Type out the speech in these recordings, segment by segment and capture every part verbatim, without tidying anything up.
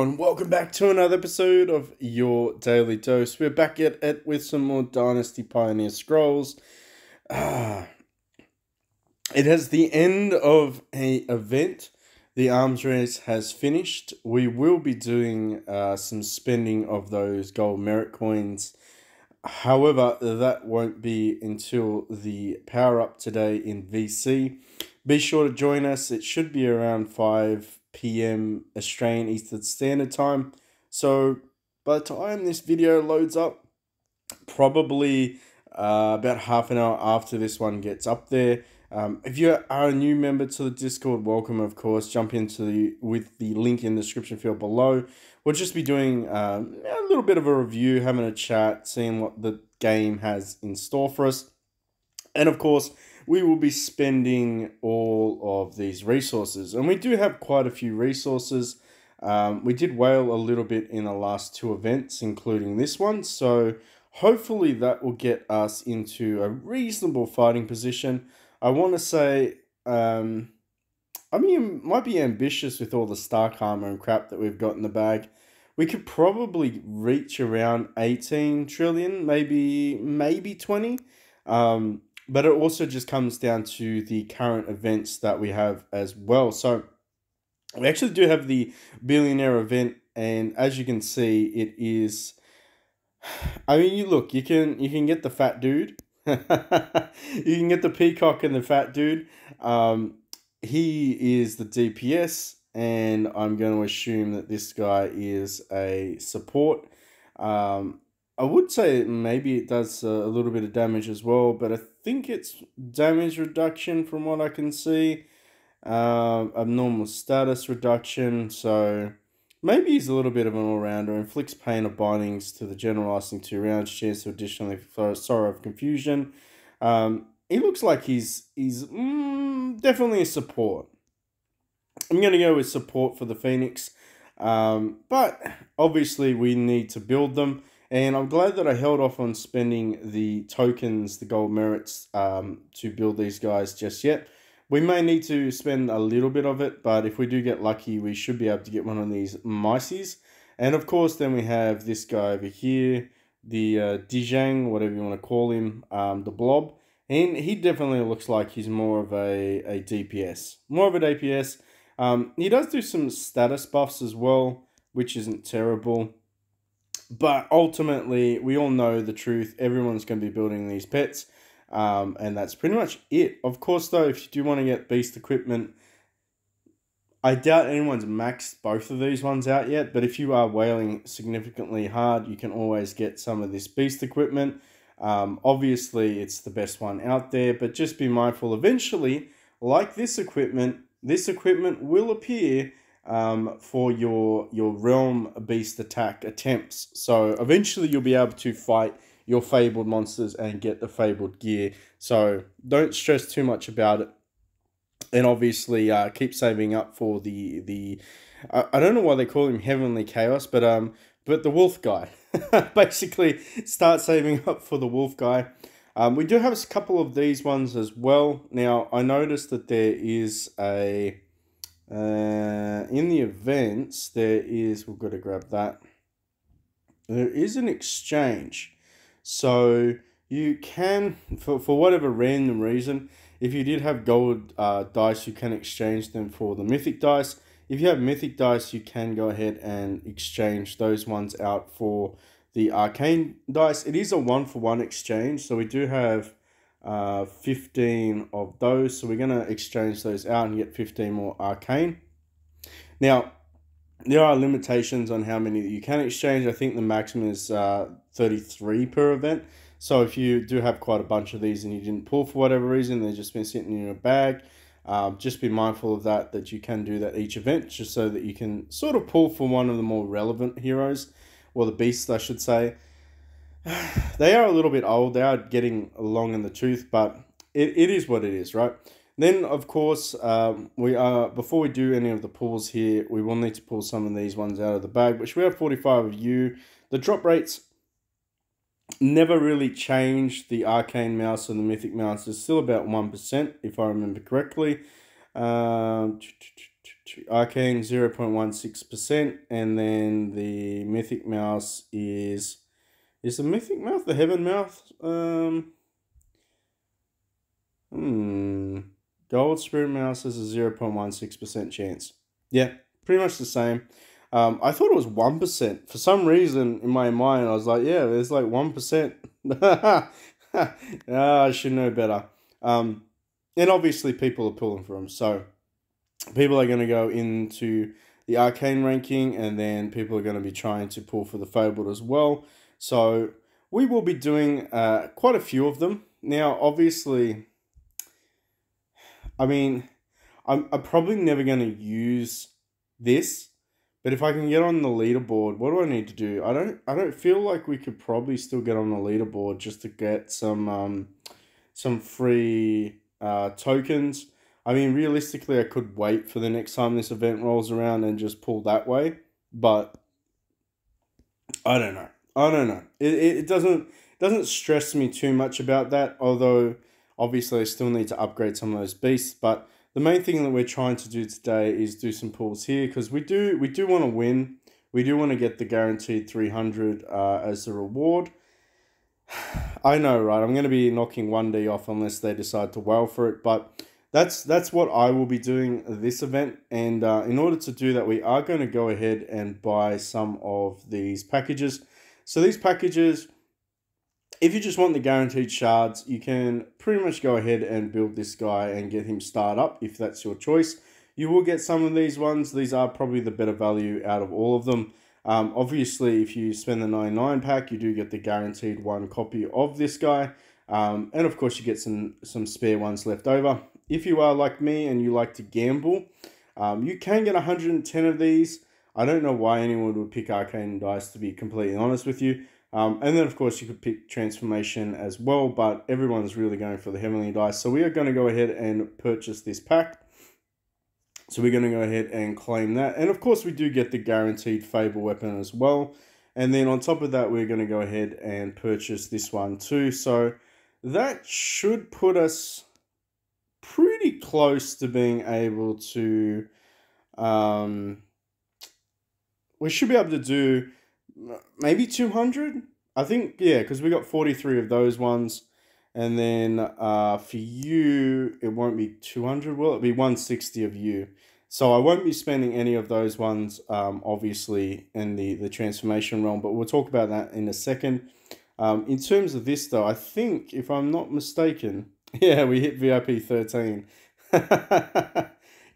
everyone, welcome back to another episode of Your Daily Dose. We're back at it with some more Dynasty Pioneer Scrolls. Ah, it has the end of an event. The arms race has finished. We will be doing uh, some spending of those gold merit coins. However, that won't be until the power up today in V C. Be sure to join us. It should be around five p m Australian Eastern Standard Time. So by the time this video loads up, probably uh, about half an hour after this one gets up there. Um, if you are a new member to the Discord, welcome, of course. Jump into the with the link in the description field below. We'll just be doing um, a little bit of a review, having a chat, seeing what the game has in store for us. And of course, we will be spending all of these resources. And we do have quite a few resources. Um, we did whale a little bit in the last two events, including this one. So hopefully that will get us into a reasonable fighting position. I want to say, um, I mean, might be ambitious with all the Stark Armor and crap that we've got in the bag. We could probably reach around eighteen trillion, maybe, maybe twenty. Um, But it also just comes down to the current events that we have as well. So we actually do have the Billionaire Event, and as you can see, it is, I mean, you look, you can you can get the fat dude. You can get the peacock and the fat dude. Um, he is the D P S, and I'm going to assume that this guy is a support. Um, I would say maybe it does a little bit of damage as well, but I think it's damage reduction from what I can see. Uh, abnormal status reduction, so maybe he's a little bit of an all-rounder. Inflicts pain or bindings to the general lasting two rounds, chance to additionally sorrow of confusion. Um, he looks like he's, he's mm, definitely a support. I'm going to go with support for the Phoenix, um, but obviously we need to build them. And I'm glad that I held off on spending the tokens, the gold merits, um, to build these guys just yet. We may need to spend a little bit of it, but if we do get lucky, we should be able to get one of these Myces. And of course, then we have this guy over here, the uh, Dijang, whatever you want to call him, um, the Blob. And he definitely looks like he's more of a, a D P S. More of a D P S. Um, he does do some status buffs as well, which isn't terrible. But ultimately, we all know the truth. Everyone's going to be building these pets. Um, and that's pretty much it. Of course, though, if you do want to get beast equipment, I doubt anyone's maxed both of these ones out yet. But if you are whaling significantly hard, you can always get some of this beast equipment. Um, obviously, it's the best one out there. But just be mindful. Eventually, like this equipment, this equipment will appear Um, for your your realm beast attack attempts. So eventually you'll be able to fight your fabled monsters and get the fabled gear. So don't stress too much about it. And obviously uh, keep saving up for the, the uh, I don't know why they call him Heavenly Chaos, but, um, but the wolf guy. Basically start saving up for the wolf guy. Um, we do have a couple of these ones as well. Now I noticed that there is a Uh, in the events, there is, we've got to grab that. There is an exchange. So you can, for, for whatever random reason, if you did have gold uh, dice, you can exchange them for the mythic dice. If you have mythic dice, you can go ahead and exchange those ones out for the arcane dice. It is a one for one exchange. So we do have uh fifteen of those, so we're going to exchange those out and get fifteen more arcane. Now there are limitations on how many that you can exchange. I think the maximum is uh thirty-three per event, so if you do have quite a bunch of these and you didn't pull for whatever reason, they've just been sitting in your bag, um, just be mindful of that, that you can do that each event, just so that you can sort of pull for one of the more relevant heroes, or the beasts I should say. They are a little bit old, they are getting along in the tooth, but it, it is what it is, right? Then, of course, um, we are, before we do any of the pulls here, we will need to pull some of these ones out of the bag, which we have forty-five of you. The drop rates never really changed. The Arcane Mouse and the Mythic Mouse is still about one percent, if I remember correctly. Um, Arcane zero point one six percent, and then the Mythic Mouse is is the Mythic Mouse the Heaven Mouse? Um Hmm. Gold Spirit Mouse is a zero point one six percent chance. Yeah, pretty much the same. Um, I thought it was one percent. For some reason, in my mind, I was like, yeah, there's like one percent. ah, I should know better. Um, and obviously, people are pulling for them. So, people are going to go into the Arcane ranking, and then people are going to be trying to pull for the Fabled as well. So, we will be doing uh, quite a few of them. Now, obviously, I mean, I'm, I'm probably never going to use this. But if I can get on the leaderboard, what do I need to do? I don't I don't feel like we could probably still get on the leaderboard just to get some um some free uh tokens. I mean, realistically, I could wait for the next time this event rolls around and just pull that way, but I don't know. I don't know. It it doesn't it doesn't stress me too much about that, although obviously I still need to upgrade some of those beasts, but the main thing that we're trying to do today is do some pulls here, because we do we do want to win. We do want to get the guaranteed three hundred uh, as the reward. I know, right? I'm going to be knocking one D off unless they decide to whale for it, but that's that's what I will be doing this event. And uh, in order to do that, we are going to go ahead and buy some of these packages. So these packages, if you just want the guaranteed shards, you can pretty much go ahead and build this guy and get him starred up if that's your choice. You will get some of these ones. These are probably the better value out of all of them. Um, obviously, if you spend the ninety-nine pack, you do get the guaranteed one copy of this guy. Um, and of course, you get some, some spare ones left over. If you are like me and you like to gamble, um, you can get one hundred and ten of these. I don't know why anyone would pick Arcane Dice, to be completely honest with you. Um, and then, of course, you could pick Transformation as well, but everyone's really going for the Heavenly Dice. So we are going to go ahead and purchase this pack. So we're going to go ahead and claim that. And, of course, we do get the guaranteed Fable Weapon as well. And then on top of that, we're going to go ahead and purchase this one too. So that should put us pretty close to being able to... Um, we should be able to do... maybe two hundred, I think, yeah, because we got forty-three of those ones, and then uh, for you, it won't be two hundred, will it? Be one sixty of you, so I won't be spending any of those ones, um, obviously, in the, the transformation realm, but we'll talk about that in a second. Um, in terms of this, though, I think, if I'm not mistaken, yeah, we hit V I P thirteen.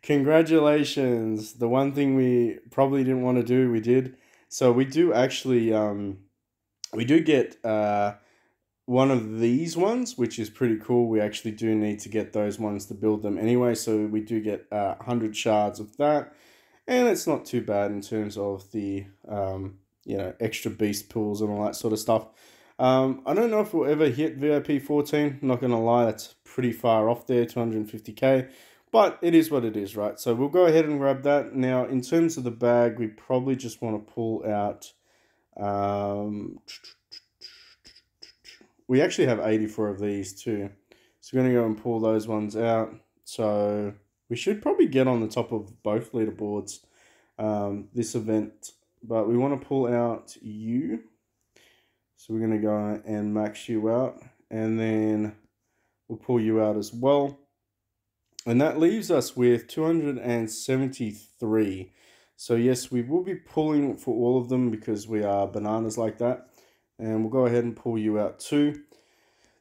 Congratulations, the one thing we probably didn't want to do, we did. So we do actually, um, we do get uh, one of these ones, which is pretty cool. We actually do need to get those ones to build them anyway. So we do get uh, one hundred shards of that. And it's not too bad in terms of the, um, you know, extra beast pools and all that sort of stuff. Um, I don't know if we'll ever hit V I P fourteen. I'm not going to lie, that's pretty far off there, two hundred fifty K. But it is what it is, right? So we'll go ahead and grab that. Now, in terms of the bag, we probably just want to pull out... Um, we actually have eighty-four of these too. So we're going to go and pull those ones out. So we should probably get on the top of both leaderboards um, this event. But we want to pull out you. So we're going to go and max you out. And then we'll pull you out as well. And that leaves us with two hundred seventy-three. So yes, we will be pulling for all of them because we are bananas like that. And we'll go ahead and pull you out too.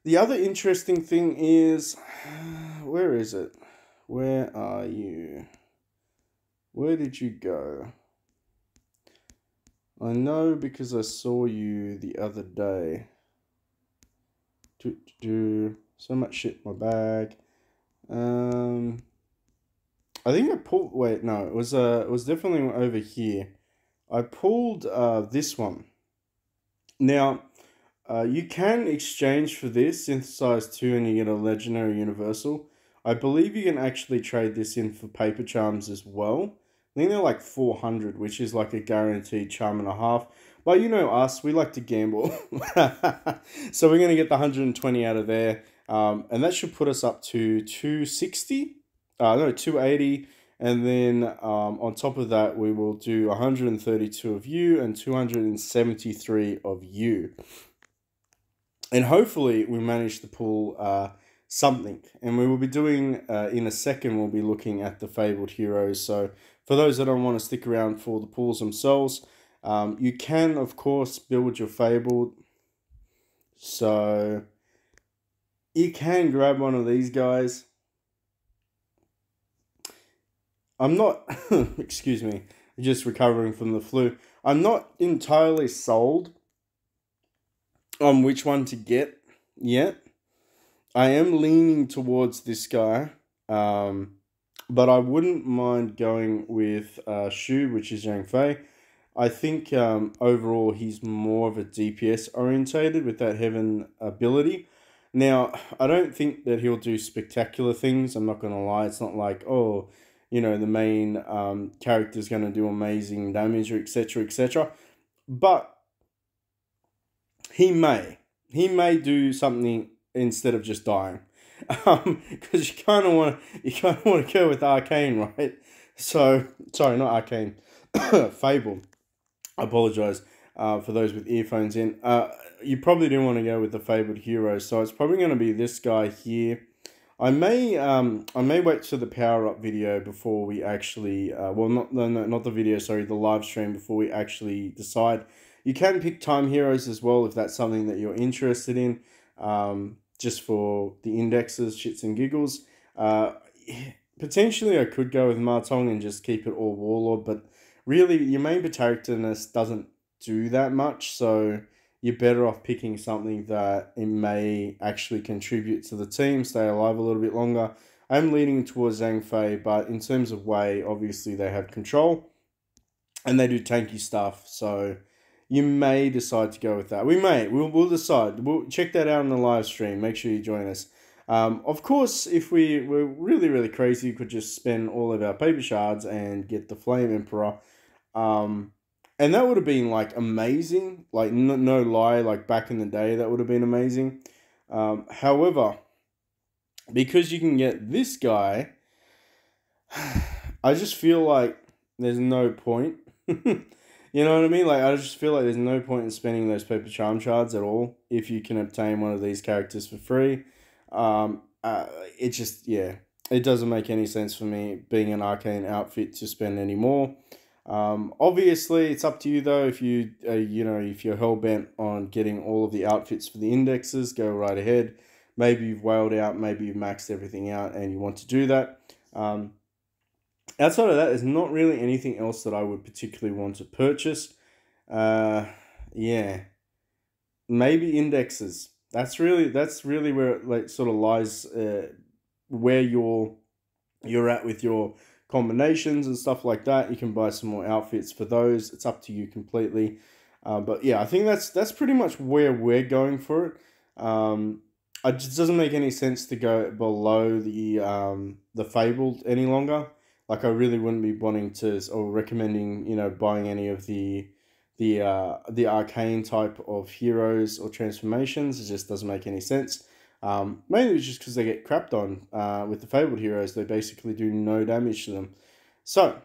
The other interesting thing is, where is it? Where are you? Where did you go? I know because I saw you the other day. Do, do, so much shit in my bag. Um, I think I pulled, wait, no, it was, uh, it was definitely over here. I pulled, uh, this one. Now, uh, you can exchange for this, Synthesize two, and you get a Legendary Universal. I believe you can actually trade this in for Paper Charms as well. I think they're like four hundred, which is like a guaranteed charm and a half. But you know us, we like to gamble. So we're going to get the one hundred twenty out of there. Um, and that should put us up to two sixty, uh, no, two eighty, And then um, on top of that, we will do one hundred thirty-two of you and two hundred seventy-three of you. And hopefully we manage to pull uh, something. And we will be doing, uh, in a second, we'll be looking at the Fabled Heroes. So for those that don't want to stick around for the pulls themselves, um, you can, of course, build your Fabled. So you can grab one of these guys. I'm not, excuse me, just recovering from the flu. I'm not entirely sold on which one to get yet. I am leaning towards this guy, um, but I wouldn't mind going with uh, Shu, which is Yang Fei. I think um, overall he's more of a D P S orientated with that heaven ability. Now, I don't think that he'll do spectacular things. I'm not going to lie. It's not like, oh, you know, the main um, character is going to do amazing damage, or et cetera, et cetera. But he may. He may do something instead of just dying. Um, because you kind of want to, you kind of want to go with Arcane, right? So, sorry, not Arcane. Fable. I apologize uh, for those with earphones in. Uh, you probably do want to go with the Fabled Hero, so it's probably going to be this guy here. I may um I may wait to the power up video before we actually uh well not no, no not the video sorry the live stream before we actually decide. You can pick time heroes as well if that's something that you're interested in. Um, just for the indexes, shits and giggles. Uh, potentially I could go with Ma Tong and just keep it all warlord, but really your main protectorness doesn't do that much, so you're better off picking something that it may actually contribute to the team, stay alive a little bit longer. I'm leaning towards Zhang Fei, but in terms of Wei, obviously they have control and they do tanky stuff. So you may decide to go with that. We may, we'll, we'll decide. We'll check that out in the live stream. Make sure you join us. Um, of course, if we were really, really crazy, we could just spend all of our paper shards and get the Flame Emperor. Um, And that would have been, like, amazing. Like, no, no lie, like, back in the day, that would have been amazing. Um, however, because you can get this guy, I just feel like there's no point. You know what I mean? Like, I just feel like there's no point in spending those paper charm shards at all if you can obtain one of these characters for free. Um, uh, it just, yeah, it doesn't make any sense for me, being an Arcane outfit, to spend any more. Um, obviously it's up to you though. If you, uh, you know, if you're hell bent on getting all of the outfits for the indexes, go right ahead. Maybe you've whaled out, maybe you've maxed everything out and you want to do that. Um, outside of that, there's not really anything else that I would particularly want to purchase. Uh, yeah, maybe indexes. That's really, that's really where it like sort of lies, uh, where you're, you're at with your combinations and stuff like that. You can buy some more outfits for those. It's up to you completely. Uh, but yeah, I think that's that's pretty much where we're going for it. Um, it just doesn't make any sense to go below the um, the Fabled any longer. Like, I really wouldn't be wanting to or recommending, you know, buying any of the the uh, the Arcane type of heroes or transformations. It just doesn't make any sense. Um, mainly just because they get crapped on uh, with the Fabled Heroes. They basically do no damage to them. So,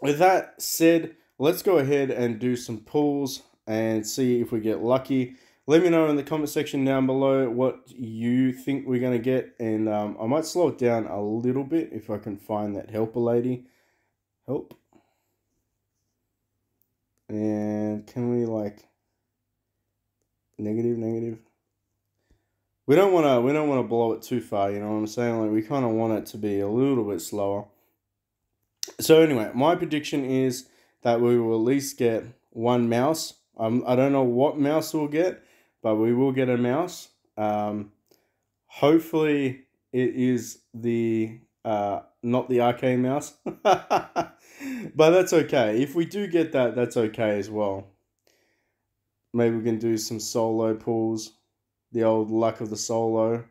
with that said, let's go ahead and do some pulls and see if we get lucky. Let me know in the comment section down below what you think we're going to get. And um, I might slow it down a little bit if I can find that helper lady. Help. And can we, like, negative, negative. We don't want to. We don't want to blow it too far. You know what I'm saying? Like, we kind of want it to be a little bit slower. So anyway, my prediction is that we will at least get one mouse. Um, I don't know what mouse we'll get, but we will get a mouse. Um, hopefully it is the uh not the Arcane Mouse, but that's okay. If we do get that, that's okay as well. Maybe we can do some solo pulls. The old luck of the solo.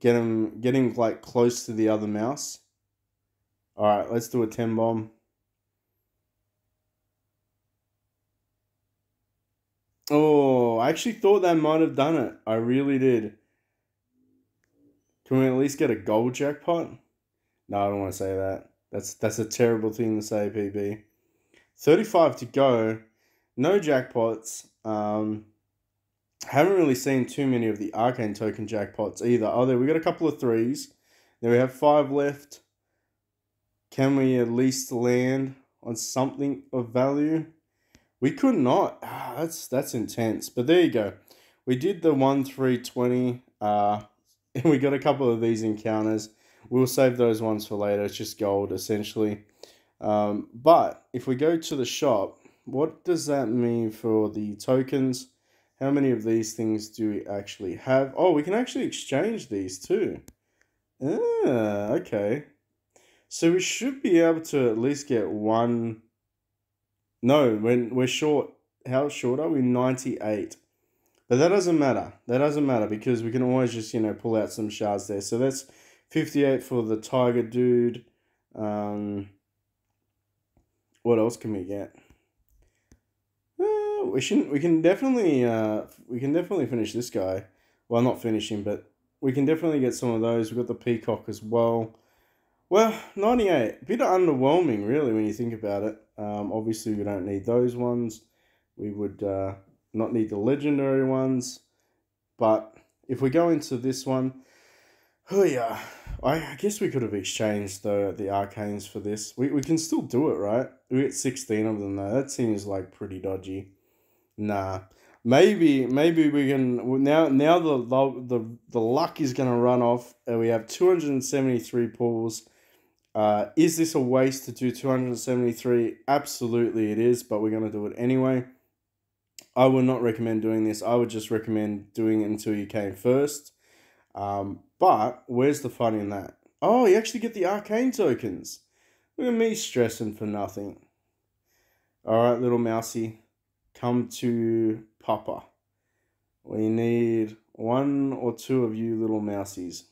Get him, get him like close to the other mouse. All right, let's do a ten bomb. Oh, I actually thought that might have done it. I really did. Can we at least get a gold jackpot? No, I don't want to say that. That's that's a terrible thing to say, P B. thirty-five to go. No jackpots. Um, haven't really seen too many of the Arcane Token jackpots either. Oh, there we got a couple of threes. There we have five left. Can we at least land on something of value? We could not. Ah, that's that's intense. But there you go. We did the one three twenty. Uh, and we got a couple of these encounters. We'll save those ones for later. It's just gold, essentially. Um, but if we go to the shop, what does that mean for the tokens? How many of these things do we actually have? Oh, we can actually exchange these too. Ah, okay. So we should be able to at least get one. No, we're, we're short. How short are we? ninety-eight. But that doesn't matter. That doesn't matter because we can always just, you know, pull out some shards there. So that's fifty-eight for the tiger dude. Um, what else can we get? Uh, we shouldn't. We can definitely. Uh, we can definitely finish this guy. Well, not finish him, but we can definitely get some of those. We've got the peacock as well. Well, ninety-eight. A bit underwhelming, really, when you think about it. Um, obviously, we don't need those ones. We would uh, not need the legendary ones. But if we go into this one. Oh yeah, I guess we could have exchanged the, the arcanes for this. We, we can still do it, right? We get sixteen of them though. That seems like pretty dodgy. Nah, maybe maybe we can now. Now the the the luck is gonna run off, and we have two hundred and seventy three pulls. Uh, is this a waste to do two hundred and seventy three? Absolutely, it is. But we're gonna do it anyway. I would not recommend doing this. I would just recommend doing it until you came first. Um, but where's the fun in that? Oh, you actually get the arcane tokens. Look at me stressing for nothing. All right, little mousey, come to Papa. We need one or two of you little mousies.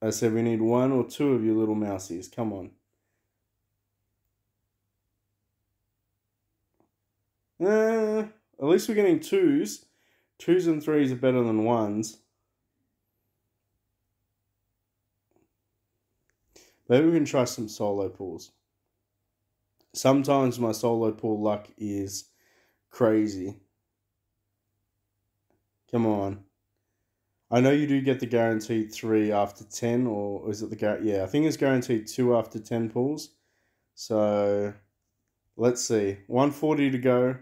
I said we need one or two of you little mousies. Come on. Eh, at least we're getting twos. Twos and threes are better than ones. Maybe we can try some solo pulls. Sometimes my solo pull luck is crazy. Come on. I know you do get the guaranteed three after ten, or is it the... Yeah, I think it's guaranteed two after ten pulls. So, let's see. one forty to go.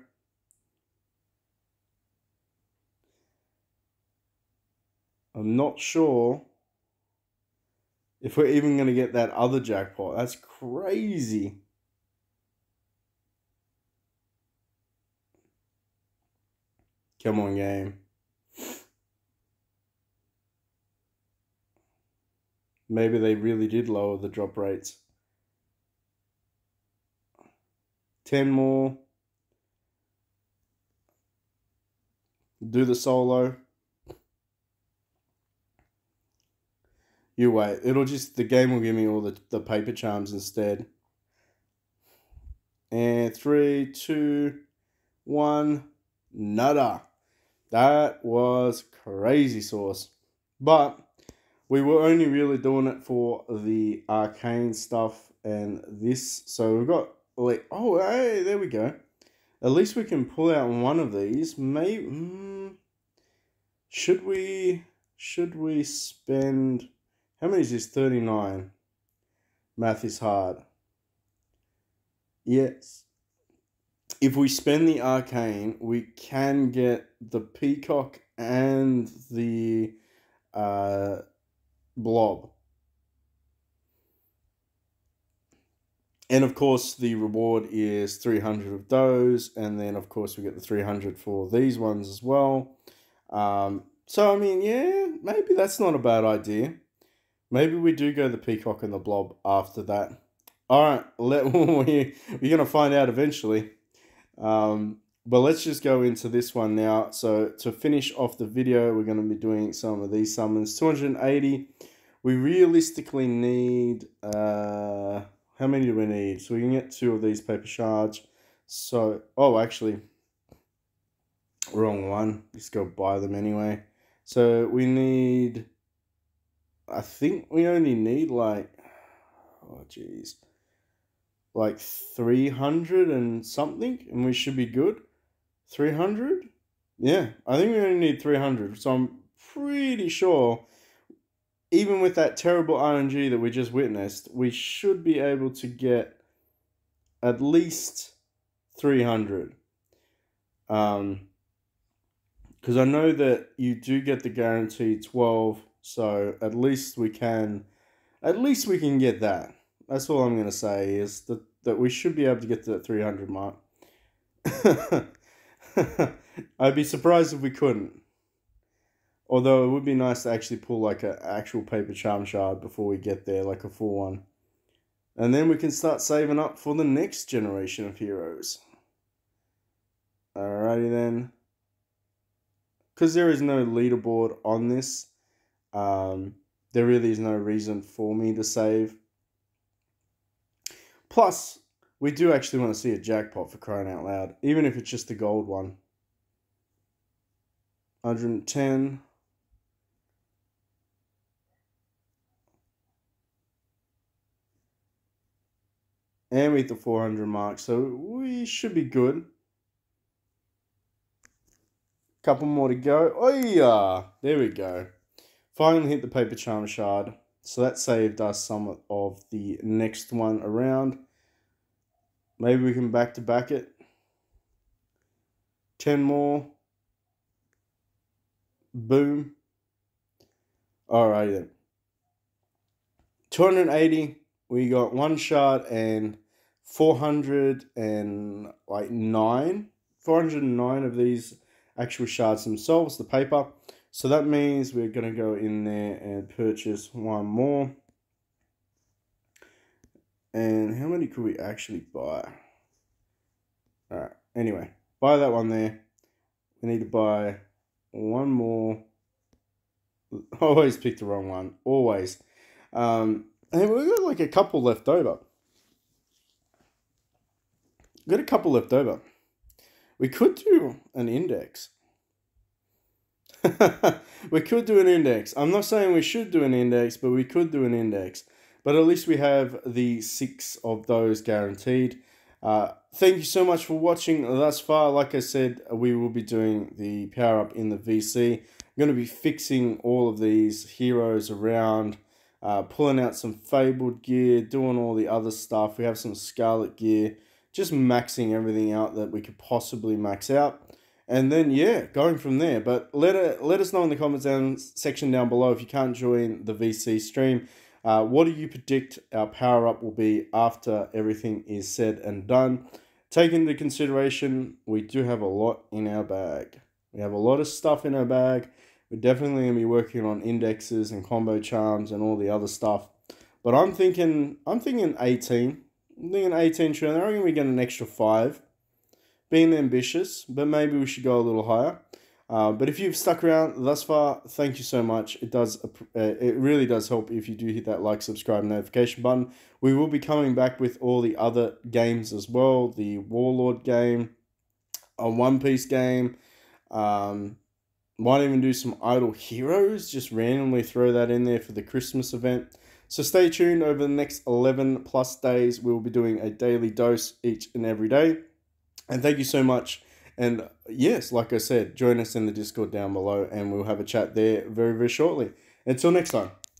I'm not sure if we're even going to get that other jackpot. That's crazy. Come on, game. Maybe they really did lower the drop rates. ten more. Do the solo. You wait. It'll just, the game will give me all the, the paper charms instead. And three, two, one, nada. That was crazy sauce. But we were only really doing it for the arcane stuff and this. So we've got like, oh, hey, there we go. At least we can pull out one of these. Maybe, mm, should we, should we spend... How many is this? thirty-nine. Math is hard. Yes. If we spend the arcane, we can get the peacock and the uh, blob. And of course, the reward is three hundred of those. And then, of course, we get the three hundred for these ones as well. Um, so, I mean, yeah, maybe that's not a bad idea. Maybe we do go the peacock and the blob after that. All right, let, we're going to find out eventually. Um, but let's just go into this one now. So to finish off the video, we're going to be doing some of these summons. two hundred eighty. We realistically need... Uh, how many do we need? So we can get two of these paper shards. So, oh, actually, wrong one. Just go buy them anyway. So we need... I think we only need like, oh geez, like three hundred and something, and we should be good. three hundred? Yeah, I think we only need three hundred, so I'm pretty sure, even with that terrible R N G that we just witnessed, we should be able to get at least three hundred. Um, because I know that you do get the guarantee twelve, so at least we can, at least we can get that. That's all I'm going to say, is that, that we should be able to get to that three hundred mark. I'd be surprised if we couldn't. Although it would be nice to actually pull like an actual paper charm shard before we get there, like a full one. And then we can start saving up for the next generation of heroes. Alrighty then. Because there is no leaderboard on this, um, there really is no reason for me to save. Plus, we do actually want to see a jackpot, for crying out loud, even if it's just the gold one. one hundred ten. And we hit the four hundred mark, so we should be good. Couple more to go. Oh yeah, there we go. Finally hit the paper charm shard. So that saved us some of the next one around. Maybe we can back to back it. ten more. Boom. Alright then. two hundred eighty. We got one shard and four hundred and like nine. four hundred nine of these actual shards themselves, the paper. So that means we're going to go in there and purchase one more. And how many could we actually buy? Alright, anyway, buy that one there. We need to buy one more. Always pick the wrong one, always. Um, and we've got like a couple left over. We've got a couple left over. We could do an index. We could do an index. I'm not saying we should do an index, but we could do an index. But at least we have the six of those guaranteed. Uh, thank you so much for watching thus far. Like I said, we will be doing the power up in the V C. I'm going to be fixing all of these heroes around, uh, pulling out some fabled gear, doing all the other stuff. We have some scarlet gear, just maxing everything out that we could possibly max out. And then, yeah, going from there. But let it, let us know in the comments down, section down below if you can't join the V C stream. Uh, what do you predict our power-up will be after everything is said and done? Taking into consideration, we do have a lot in our bag. We have a lot of stuff in our bag. We're definitely going to be working on indexes and combo charms and all the other stuff. But I'm thinking, I'm thinking eighteen. I'm thinking eighteen trillion. I reckon we get an extra five. Being ambitious, but maybe we should go a little higher. Uh, but if you've stuck around thus far, thank you so much. It does, uh, it really does help if you do hit that like, subscribe, notification button. We will be coming back with all the other games as well. The Warlord game, a One Piece game. Um, might even do some Idle Heroes. Just randomly throw that in there for the Christmas event. So stay tuned. Over the next eleven plus days, we will be doing a daily dose each and every day. And thank you so much. And yes, like I said, join us in the Discord down below and we'll have a chat there very, very shortly. Until next time.